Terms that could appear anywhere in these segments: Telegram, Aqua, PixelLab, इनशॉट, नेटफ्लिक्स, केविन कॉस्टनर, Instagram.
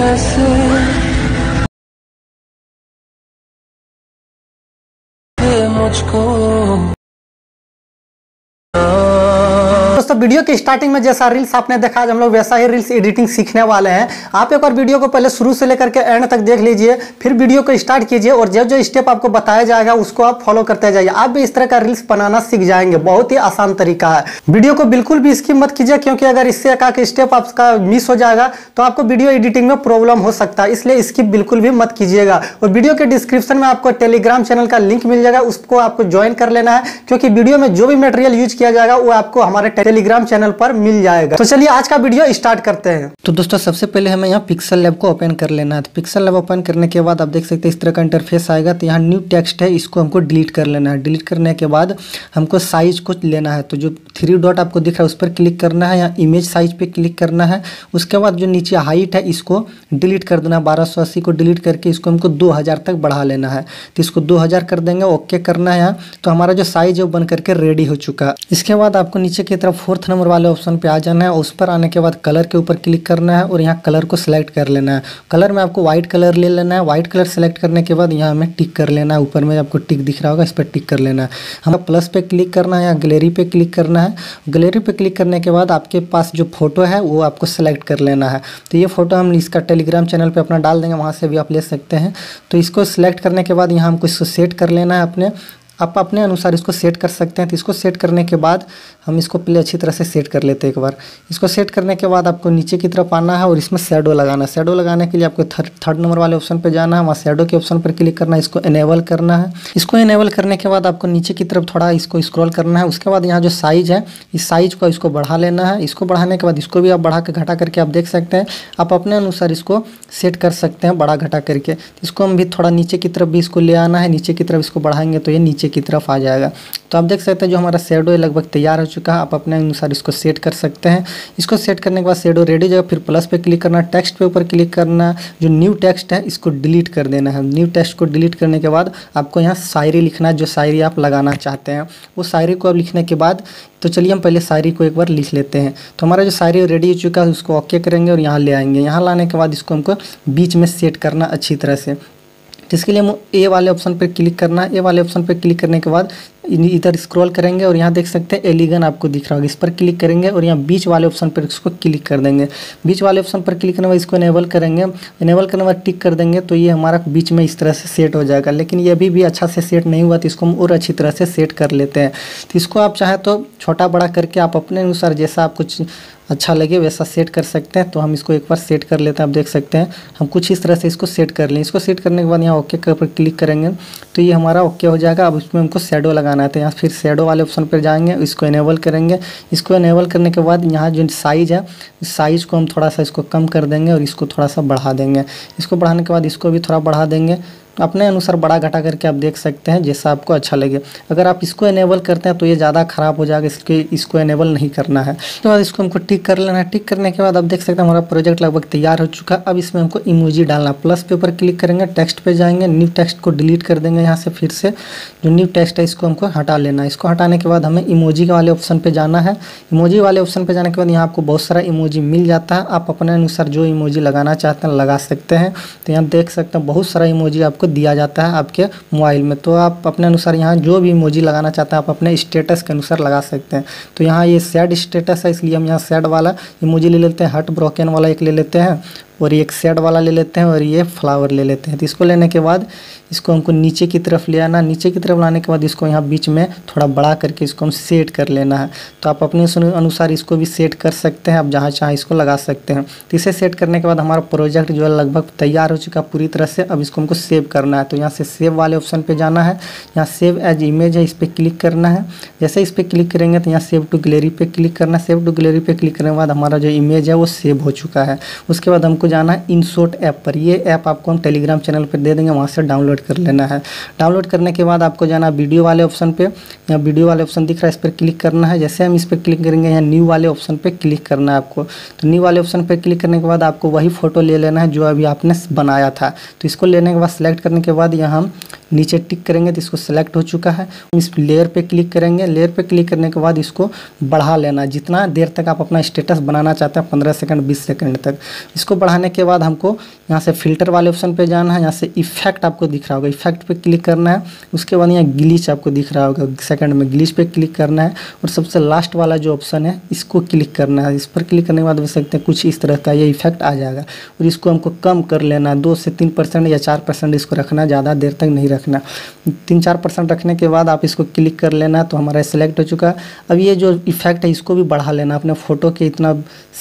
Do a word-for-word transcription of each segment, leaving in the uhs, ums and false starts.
दोस्तों, वीडियो के स्टार्टिंग में जैसा रील्स आपने देखा, आज हम लोग वैसा ही रील्स एडिटिंग सीखने वाले हैं। आप एक बार वीडियो को पहले शुरू से लेकर के एंड तक देख लीजिए, फिर वीडियो को स्टार्ट कीजिए और जो जो स्टेप आपको बताया जाएगा उसको आप फॉलो करते जाइए। आप भी इस तरह का रील्स बनाना सीख जाएंगे। बहुत ही आसान तरीका है। वीडियो को बिल्कुल भी स्किप मत कीजिए, क्योंकि अगर इससे एक आके स्टेप आपका मिस हो जाएगा तो आपको वीडियो एडिटिंग में प्रॉब्लम हो सकता है, इसलिए स्किप बिल्कुल भी मत कीजिएगा। और वीडियो के डिस्क्रिप्शन में आपको टेलीग्राम चैनल का लिंक मिल जाएगा, उसको आपको ज्वाइन कर लेना है, क्योंकि वीडियो में जो भी मटेरियल यूज किया जाएगा वो आपको हमारे टेलीग्राम चैनल पर मिल जाएगा। तो चलिए आज का वीडियो स्टार्ट करते हैं। तो दोस्तों, सबसे पहले हमें यहाँ पिक्सल लैब को ओपन कर लेना है। तो पिक्सल लैब ओपन करने के बाद आप देख सकते हैं इस तरह का इंटरफेस आएगा। तो यहाँ न्यू टेक्स्ट है, इसको हमको डिलीट कर लेना है। डिलीट करने के बाद हमको साइज को लेना है। तो जो थ्री डॉट आपको दिख रहा है उस पर क्लिक करना है, यहाँ इमेज साइज पर क्लिक करना है। उसके बाद जो नीचे हाइट है इसको डिलीट कर देना है। बारह सौ अस्सी को डिलीट करके इसको हमको दो हज़ार तक बढ़ा लेना है। तो इसको दो हज़ार कर देंगे, ओके करना है यहाँ। तो हमारा जो साइज है वो बन करके रेडी हो चुका है। इसके बाद आपको नीचे की तरफ फोर्थ नंबर वाले ऑप्शन पे आ जाना है। उस पर आने के बाद कलर के ऊपर क्लिक करना है और यहाँ कलर को सिलेक्ट कर लेना है। कलर में आपको व्हाइट कलर ले लेना है। व्हाइट कलर सेलेक्ट करने के बाद यहाँ हमें टिक कर लेना है। ऊपर में आपको टिक दिख रहा होगा, इस पर टिक कर लेना है। हमें प्लस पे क्लिक करना है, यहाँ गैलरी पे क्लिक करना है। गैलरी पे क्लिक करने के बाद आपके पास जो फोटो है वो आपको सेलेक्ट कर लेना है। तो ये फोटो हम इसका टेलीग्राम चैनल पर अपना डाल देंगे, वहाँ से भी आप ले सकते हैं। तो इसको सिलेक्ट करने के बाद यहाँ हमको इसको सेट कर लेना है। अपने आप अपने अनुसार इसको सेट कर सकते हैं। तो इसको सेट करने के बाद हम इसको पहले अच्छी तरह से सेट कर लेते हैं एक बार। इसको सेट करने के बाद आपको नीचे की तरफ आना है और इसमें शैडो लगाना है। शैडो लगाने के लिए आपको थर्ड नंबर वाले ऑप्शन पे जाना है, वहाँ शैडो के ऑप्शन पर क्लिक करना है, इसको इनेबल करना है। इसको इनेबल करने के बाद आपको नीचे की तरफ थोड़ा इसको स्क्रॉल करना है। उसके बाद यहाँ जो साइज़ है, इस साइज़ को इसको बढ़ा लेना है। इसको बढ़ाने के बाद इसको भी आप बढ़ा कर घटा करके आप देख सकते हैं। आप अपने अनुसार इसको सेट कर सकते हैं बढ़ा घटा करके। इसको हम भी थोड़ा नीचे की तरफ भी इसको ले आना है। नीचे की तरफ इसको बढ़ाएंगे तो ये नीचे की तरफ आ जाएगा। तो आप देख सकते हैं जो हमारा शैडो लगभग तैयार हो चुका है। आप अपने अनुसार इसको सेट कर सकते हैं। इसको सेट करने के बाद शैडो रेडी हो जाएगा। फिर प्लस पे क्लिक करना, टेक्स्ट पे ऊपर क्लिक करना, जो न्यू टेक्स्ट है इसको डिलीट कर देना है। न्यू टेक्स्ट को डिलीट करने के बाद आपको यहाँ शायरी लिखना है, जो शायरी आप लगाना चाहते हैं वो शायरी को आप लिखने के बाद। तो चलिए हम पहले शायरी को एक बार लिख लेते हैं। तो हमारा जो शायरी रेडी हो चुका है उसको ओके करेंगे और यहाँ ले आएंगे। यहाँ लाने के बाद इसको हमको बीच में सेट करना अच्छी तरह से। जिसके लिए हम ए वाले ऑप्शन पर क्लिक करना है। ए वाले ऑप्शन पर क्लिक करने के बाद इधर स्क्रॉल करेंगे और यहाँ देख सकते हैं एलिगन आपको दिख रहा होगा, इस पर क्लिक करेंगे और यहाँ बीच वाले ऑप्शन पर इसको क्लिक कर देंगे। बीच वाले ऑप्शन पर क्लिक करने वाले इसको इनेबल करेंगे। इनेबल करने वाले टिक कर देंगे तो ये हमारा बीच में इस तरह से सेट हो जाएगा। लेकिन ये अभी भी अच्छा से सेट नहीं हुआ, तो इसको हम और अच्छी तरह से सेट कर लेते हैं। तो इसको आप चाहे तो छोटा बड़ा करके आप अपने अनुसार जैसा आप कुछ अच्छा लगे वैसा सेट कर सकते हैं। तो हम इसको एक बार सेट कर लेते हैं। आप देख सकते हैं हम कुछ इस तरह से इसको सेट कर लें। इसको सेट करने के बाद यहाँ ओके पर क्लिक करेंगे तो ये हमारा ओके हो जाएगा। अब इसमें हमको शैडो लगाना है। यहाँ फिर शैडो वाले ऑप्शन पर जाएंगे, इसको इनेबल करेंगे। इसको इनेबल करने के बाद यहाँ जो साइज़ है, साइज़ को हम थोड़ा सा इसको कम कर देंगे और इसको थोड़ा सा बढ़ा देंगे। इसको बढ़ाने के बाद इसको भी थोड़ा बढ़ा देंगे। अपने अनुसार बड़ा घटा करके आप देख सकते हैं जैसा आपको अच्छा लगे। अगर आप इसको इनेबल करते हैं तो ये ज़्यादा ख़राब हो जाएगा, इसलिए इसको इनेबल नहीं करना है। उसके बाद इसको हमको टिक कर लेना है। टिक करने के बाद आप देख सकते हैं हमारा प्रोजेक्ट लगभग तैयार हो चुका है। अब इसमें हमको इमोजी डालना। प्लस पे ऊपर क्लिक करेंगे, टेक्स्ट पे जाएंगे, न्यू टेक्स्ट को डिलीट कर देंगे। यहाँ से फिर से जो न्यू टेक्स्ट है इसको हमको हटा लेना है। इसको हटाने के बाद हमें इमोजी वाले ऑप्शन पर जाना है। इमोजी वाले ऑप्शन पर जाने के बाद यहाँ आपको बहुत सारा इमोजी मिल जाता है। आप अपने अनुसार जो इमोजी लगाना चाहते हैं लगा सकते हैं। तो यहाँ देख सकते हैं बहुत सारा इमोजी आपको दिया जाता है आपके मोबाइल में। तो आप अपने अनुसार यहाँ जो भी इमोजी लगाना चाहते हैं आप अपने स्टेटस के अनुसार लगा सकते हैं। तो यहाँ ये सैड स्टेटस है, इसलिए हम यहाँ सैड वाला इमोजी ले लेते हैं, हार्ट ब्रोकन वाला एक ले लेते हैं और ये एक सैड वाला ले लेते हैं और ये फ्लावर ले लेते हैं। तो इसको लेने के बाद इसको हमको नीचे की तरफ ले आना। नीचे की तरफ लाने के बाद इसको यहाँ बीच में थोड़ा बड़ा करके इसको हम सेट कर लेना है। तो आप अपने अनुसार इसको भी सेट कर सकते हैं, आप जहाँ चाहें इसको लगा सकते हैं। तो इसे सेट करने के बाद हमारा प्रोजेक्ट जो है लगभग तैयार हो चुका पूरी तरह से। अब इसको हमको सेव करना है। तो यहाँ से सेव वाले ऑप्शन पर जाना है, यहाँ सेव एज इमेज है, इस पर क्लिक करना है। जैसे इस पर क्लिक करेंगे तो यहाँ सेव टू गैलरी पर क्लिक करना है। सेव टू गैलरी पर क्लिक करने के बाद हमारा जो इमेज है वो सेव हो चुका है। उसके बाद हमको जाना है इनशॉट ऐप पर। ये ऐप आपको हम टेलीग्राम चैनल पर दे देंगे, वहाँ से डाउनलोड कर लेना है। डाउनलोड करने के बाद आपको जाना वीडियो वाले ऑप्शन पे। यहाँ वीडियो वाले ऑप्शन दिख रहा है, इस पर क्लिक करना है। जैसे हम इस पर क्लिक करेंगे यहाँ न्यू वाले ऑप्शन पे क्लिक करना है आपको। तो न्यू वाले ऑप्शन पर क्लिक करने के बाद आपको वही फोटो ले लेना है जो अभी आपने बनाया था। तो इसको लेने के बाद सेलेक्ट करने के बाद यहाँ नीचे टिक करेंगे तो इसको सेलेक्ट हो चुका है। इस लेयर पे क्लिक करेंगे, लेयर पे क्लिक करने के बाद इसको बढ़ा लेना जितना देर तक आप अपना स्टेटस बनाना चाहते हैं, पंद्रह सेकंड बीस सेकंड तक। इसको बढ़ाने के बाद हमको यहाँ से फिल्टर वाले ऑप्शन पे जाना है। यहाँ से इफेक्ट आपको दिख रहा होगा, इफेक्ट पे क्लिक करना है। उसके बाद यहाँ ग्लिच आपको दिख रहा होगा सेकंड में, ग्लिच पे क्लिक करना है। और सबसे लास्ट वाला जो ऑप्शन है इसको क्लिक करना है। इस पर क्लिक करने के बाद देख सकते हैं कुछ इस तरह का ये इफेक्ट आ जाएगा। और इसको हमको कम कर लेना, दो से तीन परसेंट या चार परसेंट इसको रखना, ज़्यादा देर तक नहीं रखना। तीन चार परसेंट रखने के बाद आप इसको क्लिक कर लेना, तो हमारा सेलेक्ट हो चुका। अब ये जो इफेक्ट है इसको भी बढ़ा लेना, अपने फ़ोटो के इतना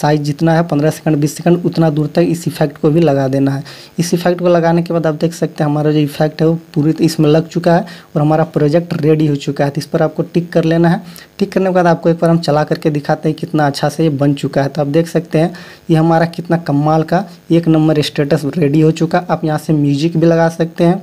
साइज जितना है पंद्रह सेकंड बीस सेकंड उतना दूर तक इस इफेक्ट को भी लगा देना है। इस इफेक्ट को लगाने के बाद आप देख सकते हैं हमारा जो इफेक्ट है वो पूरी इसमें लग चुका है और हमारा प्रोजेक्ट रेडी हो चुका है। तो इस पर आपको टिक कर लेना है। टिक करने के बाद आपको एक बार हम चला करके दिखाते हैं कितना अच्छा से ये बन चुका है। तो आप देख सकते हैं ये हमारा कितना कमाल का एक नंबर स्टेटस रेडी हो चुका। आप यहाँ से म्यूजिक भी लगा सकते हैं,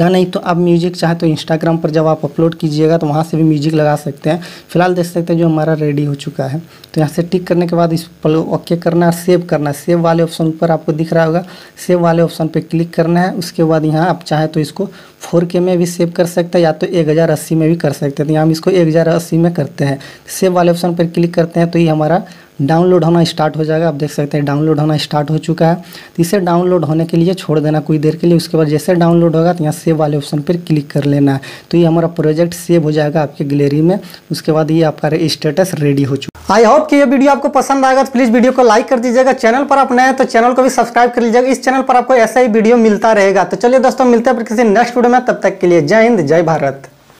या नहीं तो आप म्यूजिक चाहे तो इंस्टाग्राम पर जब आप अपलोड कीजिएगा तो वहाँ से भी म्यूजिक लगा सकते हैं। फिलहाल देख सकते हैं जो हमारा रेडी हो चुका है। तो यहाँ से टिक करने के बाद इस पर ओके करना है, सेव करना है। सेव वाले ऑप्शन पर आपको दिख रहा होगा, सेव वाले ऑप्शन पर क्लिक करना है। उसके बाद यहाँ आप चाहे तो इसको फोर के में भी सेव कर सकते हैं या तो एक हज़ार अस्सी में भी कर सकते हैं। तो यहाँ हम इसको एक हज़ार अस्सी में करते हैं। सेव वाले ऑप्शन पर क्लिक करते हैं तो ये हमारा डाउनलोड होना स्टार्ट हो जाएगा। आप देख सकते हैं डाउनलोड होना स्टार्ट हो चुका है। तो इसे डाउनलोड होने के लिए छोड़ देना कुछ देर के लिए। उसके बाद जैसे डाउनलोड होगा तो यहाँ सेव वाले ऑप्शन पर क्लिक कर लेना है। तो ये हमारा प्रोजेक्ट सेव हो जाएगा आपके गैलरी में। उसके बाद ये आपका स्टेटस रेडी हो चुका। आई होप कि ये वीडियो आपको पसंद आएगा, तो प्लीज़ वीडियो को लाइक कर दीजिएगा। चैनल पर आप नए हैं तो चैनल को भी सब्सक्राइब कर लीजिएगा। इस चैनल पर आपको ऐसा ही वीडियो मिलता रहेगा। तो चलिए दोस्तों, मिलते हैं किसी नेक्स्ट वीडियो में। तब तक के लिए जय हिंद, जय भारत।